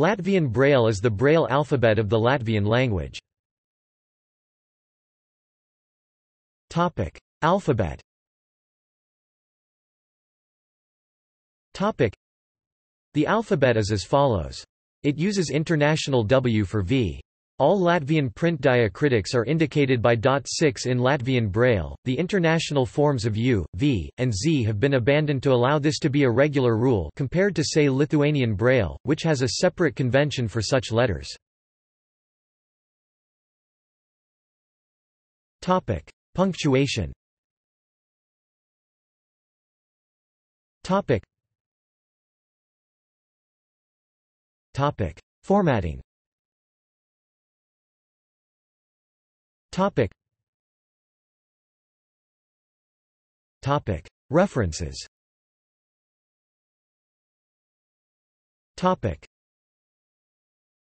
Latvian Braille is the Braille alphabet of the Latvian language. Topic: Alphabet. Topic: The alphabet is as follows. It uses international W for V. All Latvian print diacritics are indicated by .6 in Latvian Braille. The international forms of U, V, and Z have been abandoned to allow this to be a regular rule compared to, say, Lithuanian Braille, which has a separate convention for such letters. Topic: Punctuation. Topic. Topic: Formatting. Topic. Topic: References. Topic: